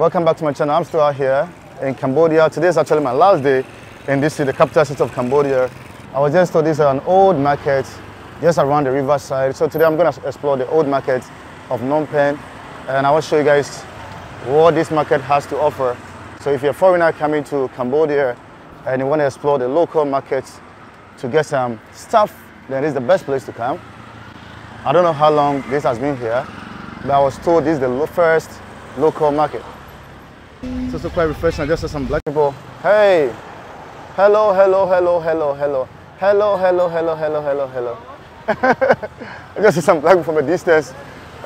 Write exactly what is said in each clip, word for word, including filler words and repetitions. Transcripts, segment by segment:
Welcome back to my channel. I'm still out here in Cambodia. Today is actually my last day in this city, the capital city of Cambodia. I was just told this is an old market just around the riverside. So today I'm going to explore the old market of Phnom Penh, and I will show you guys what this market has to offer. So if you're a foreigner coming to Cambodia and you want to explore the local markets to get some stuff, then it's the best place to come. I don't know how long this has been here, but I was told this is the first local market. It's also quite refreshing. I just saw some black people. Hey! Hello, hello, hello, hello, hello. Hello, hello, hello, hello, hello, hello. I just saw some black people from a distance,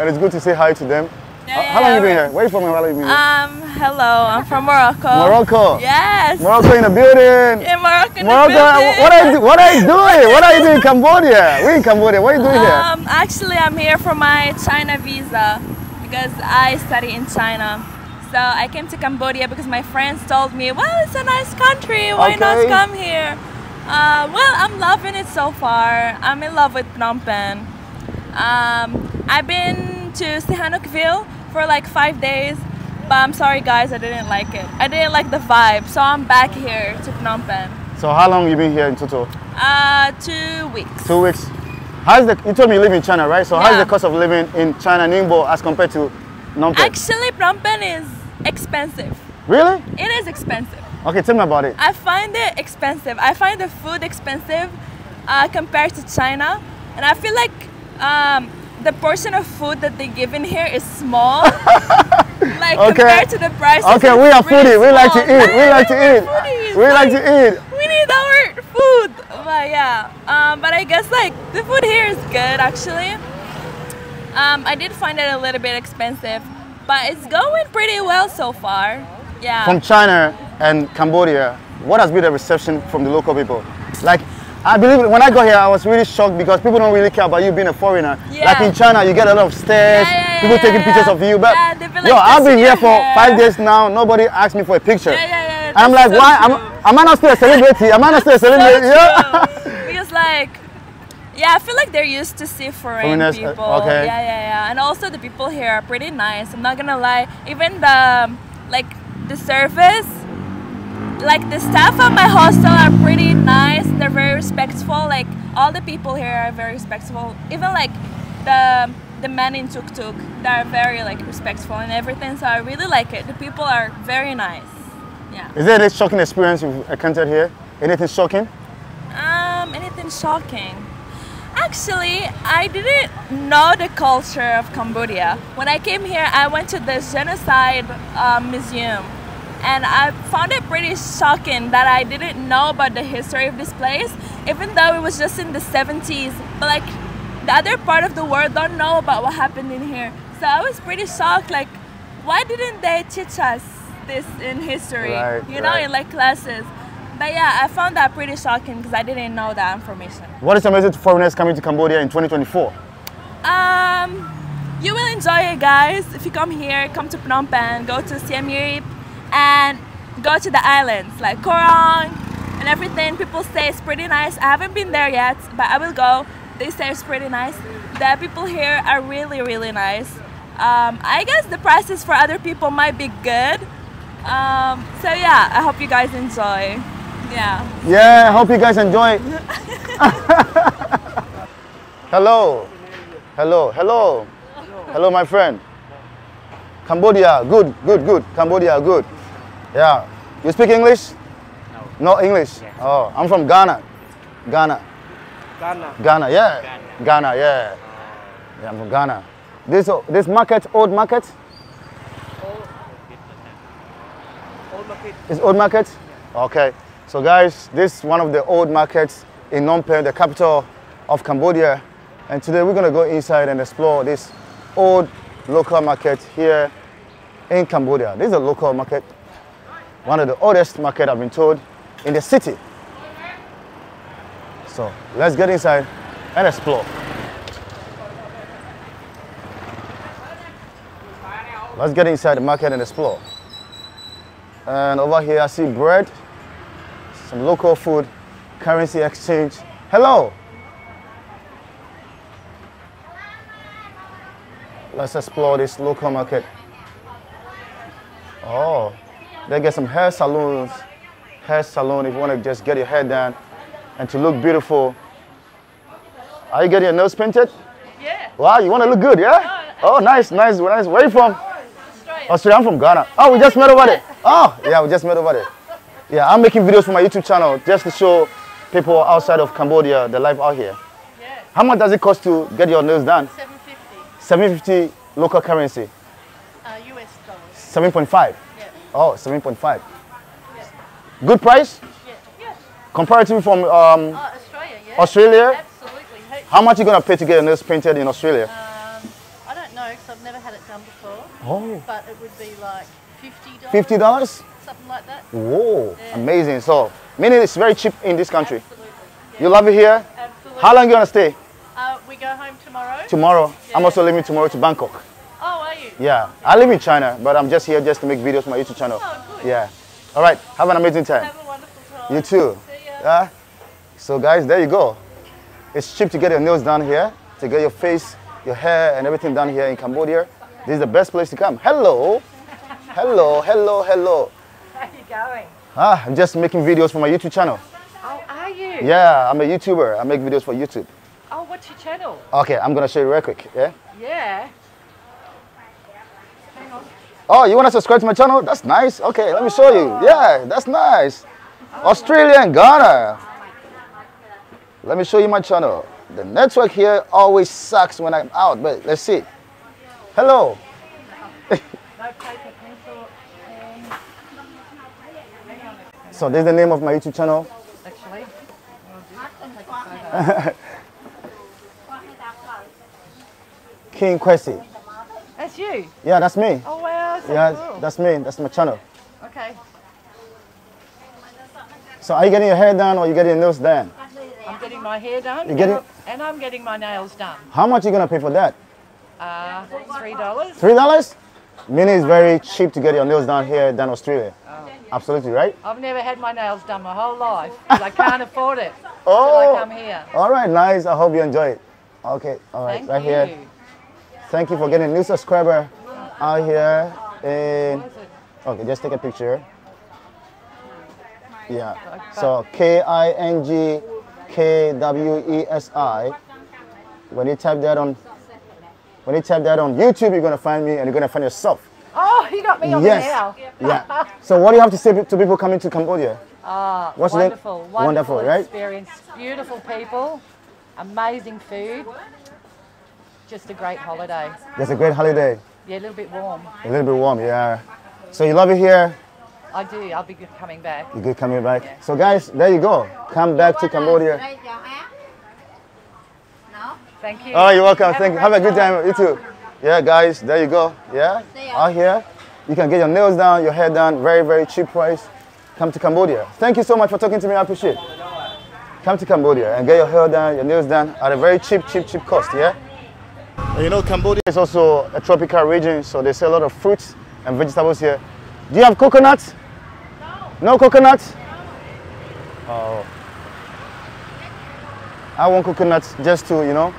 and it's good to say hi to them. Yeah, how long yeah, have you been here? Where are you from? How long have you been here? Um, hello, I'm from Morocco. Morocco? Yes. Morocco in the building. Yeah, Morocco in Morocco, the building. What are you, what are you doing? What are you doing in Cambodia? We're in Cambodia. What are you doing here? Um, actually, I'm here for my China visa because I study in China. So I came to Cambodia because my friends told me, well, it's a nice country. Why okay. not come here? Uh, well, I'm loving it so far. I'm in love with Phnom Penh. Um, I've been to Sihanoukville for like five days, but I'm sorry guys, I didn't like it. I didn't like the vibe, so I'm back here to Phnom Penh. So how long you been here in total? Uh, two weeks. Two weeks. How's the? You told me you live in China, right? So yeah. How's the cost of living in China, Ningbo, as compared to Phnom Penh? Actually, Phnom Penh is expensive. Really? It is expensive. Okay, tell me about it. I find it expensive. I find the food expensive uh, compared to China, and I feel like um, the portion of food that they give in here is small, like okay. compared to the price. Okay, we are foodie. We like to eat. We like to eat. We like to eat. We need our food. But yeah, um, but I guess like the food here is good actually. Um, I did find it a little bit expensive, but it's going pretty well so far. Yeah. From China and Cambodia, what has been the reception from the local people? Like, I believe when I got here, I was really shocked because people don't really care about you being a foreigner. Yeah. Like in China, you get a lot of stares, yeah, yeah, people yeah, taking yeah. pictures of you. But yeah, they've been like, yo, I've been here for five days now. Nobody asked me for a picture. Yeah, yeah, yeah. I'm like, so why? Am, am I not still a celebrity? Am I not still a celebrity? So yeah. Because like, yeah, I feel like they're used to see foreign Foreigners, people. Okay. Yeah, yeah, yeah. And also the people here are pretty nice. I'm not gonna lie. Even the like the service. Like the staff at my hostel are pretty nice. They're very respectful. Like all the people here are very respectful. Even like the the men in tuk tuk, they are very like respectful and everything. So I really like it. The people are very nice. Yeah. Is there any shocking experience you've encountered here? Anything shocking? Um, anything shocking? Actually, I didn't know the culture of Cambodia. When I came here, I went to the genocide uh, museum. And I found it pretty shocking that I didn't know about the history of this place, even though it was just in the seventies. But like the other part of the world don't know about what happened in here. So I was pretty shocked, like, why didn't they teach us this in history, right, you know, right. in like classes? But yeah, I found that pretty shocking because I didn't know that information. What is your message to foreigners coming to Cambodia in twenty twenty-four? Um, you will enjoy it, guys. If you come here, come to Phnom Penh, go to Siem Reap, and go to the islands like Koh Rong and everything. People say it's pretty nice. I haven't been there yet, but I will go. They say it's pretty nice. The people here are really, really nice. Um, I guess the prices for other people might be good. Um, so yeah, I hope you guys enjoy. Yeah. Yeah, I hope you guys enjoy. Hello. Hello. Hello. Hello, my friend. Cambodia, good, good, good. Cambodia, good. Yeah. You speak English? No. No English? Yes. Oh, I'm from Ghana. Ghana. Ghana. Ghana, yeah. Ghana, Ghana yeah. Uh, yeah, I'm from Ghana. This this market, old market? Old, old market. It's old market? Yeah. Okay. So guys, this is one of the old markets in Phnom Penh, the capital of Cambodia. And today we're going to go inside and explore this old local market here in Cambodia. This is a local market, one of the oldest market I've been told in the city. So let's get inside and explore. Let's get inside the market and explore. And over here I see bread, some local food, currency exchange. Hello! Let's explore this local market. Oh, they get some hair salons, hair salon if you want to just get your hair done and to look beautiful. Are you getting your nose painted? Yeah. Wow, you want to look good, yeah? Oh, oh nice, nice, nice. Where are you from? Australia. Australia, I'm from Ghana. Oh, we just met over there. Oh, yeah, we just met over there. Yeah, I'm making videos for my YouTube channel just to show people outside of Cambodia the life out here. Yeah. How much does it cost to get your nails done? seven fifty. seven fifty local currency? Uh, U S dollars. seven point five? Yeah. Oh, seven point five. Yeah. Good price? Yeah. Yeah. Comparatively from um, uh, Australia, yeah. Australia? Absolutely. How much are you going to pay to get your nails painted in Australia? Um, I don't know because I've never had it done before. Oh. But it would be like fifty dollars. fifty dollars? Something like that. Whoa, yeah. Amazing. So, meaning it's very cheap in this country. Absolutely. Yeah. You love it here? Absolutely. How long are you going to stay? Uh, we go home tomorrow. Tomorrow. Yeah. I'm also leaving tomorrow to Bangkok. Oh, are you? Yeah. Yeah. I live in China, but I'm just here just to make videos for my YouTube channel. Oh, good. Yeah. All right. Have an amazing time. Have a wonderful time. You too. See ya. Uh, so, guys, there you go. It's cheap to get your nails done here, to get your face, your hair, and everything done here in Cambodia. This is the best place to come. Hello. Hello, hello, hello. How are you going? Ah, I'm just making videos for my YouTube channel. Oh, are you? Yeah, I'm a YouTuber. I make videos for YouTube. Oh, what's your channel? Okay, I'm going to show you real quick, yeah? Yeah. Hang on. Oh, you want to subscribe to my channel? That's nice. Okay, let oh. me show you. Yeah, that's nice. Oh. Australia and Ghana. Let me show you my channel. The network here always sucks when I'm out, but let's see. Hello. No paper, pencil, pen. So this is the name of my YouTube channel. Actually, King Kwesi. That's you? Yeah, that's me. Oh wow, so yeah, cool. That's me. That's my channel. Okay. So are you getting your hair done or are you getting your nails done? I'm getting my hair done. You're getting... And I'm getting my nails done. How much are you going to pay for that? Uh, three dollars. Three dollars? Meaning it's very cheap to get your nails done here than Australia. Oh. Absolutely, right? I've never had my nails done my whole life. I can't afford it. Oh, I come here. All right, nice. I hope you enjoy it. Okay, all right, Thank right you. here. Thank you for getting a new subscriber out here. And okay, just take a picture. Yeah. So K I N G K W E S I. When you type that on, when you type that on YouTube, you're gonna find me, and you're gonna find yourself. Oh, you got me on yes. the now. Yeah. So what do you have to say to people coming to Cambodia? Ah, uh, wonderful, wonderful, wonderful, right? Experience, beautiful people, amazing food. Just a great holiday. Just a great holiday. Yeah, a little bit warm. A little bit warm, yeah. So you love it here? I do. I'll be good coming back. You're good coming back. Yeah. So guys, there you go. Come back to Cambodia. Thank you. Oh, you're welcome. Have Thank you. Have a good time. You too. Yeah, guys, there you go. Yeah, out here. You can get your nails done, your hair done. Very, very cheap price. Come to Cambodia. Thank you so much for talking to me. I appreciate it. Come to Cambodia and get your hair done, your nails done at a very cheap, cheap, cheap cost, yeah? You know, Cambodia is also a tropical region, so they sell a lot of fruits and vegetables here. Do you have coconuts? No. No coconuts? No. Oh. I want coconuts just to, you know,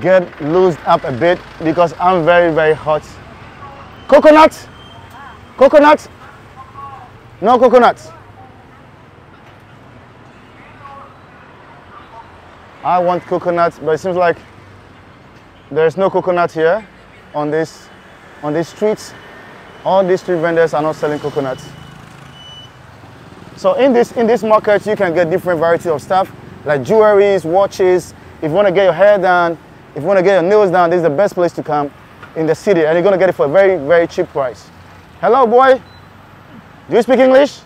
get loosed up a bit because I'm very, very hot. Coconuts? Coconuts? No coconuts. I want coconuts, but it seems like there's no coconut here on this on these streets. All these street vendors are not selling coconuts. So in this in this market you can get different variety of stuff like jewelries, watches. If you want to get your hair done, if you want to get your nails done, this is the best place to come in the city, and you're gonna get it for a very, very cheap price. Hello boy. Do you speak English?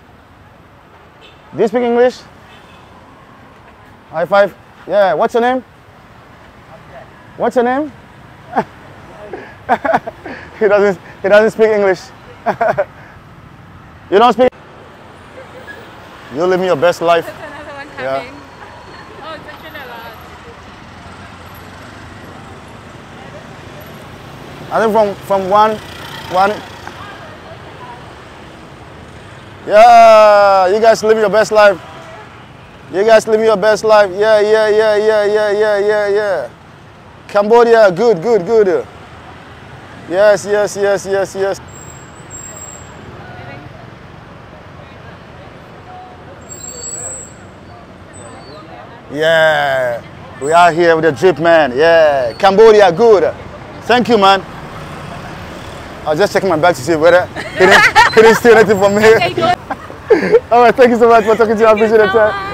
Do you speak English? High five. Yeah, what's your name? What's your name? he doesn't he doesn't speak English. You don't speak? You're living your best life. That's another one coming. Yeah. Oh, it's actually a lot. I think from, from one one Yeah, you guys live your best life. You guys live your best life. Yeah, yeah, yeah, yeah, yeah, yeah, yeah, yeah. Cambodia, good, good, good. Yes, yes, yes, yes, yes. Yeah, we are here with the drip, man. Yeah, Cambodia, good. Thank you, man. I was just checking my bag to see whether he didn't, he didn't steal anything from me. Okay, good. All right, thank you so much for talking to you. I appreciate the time.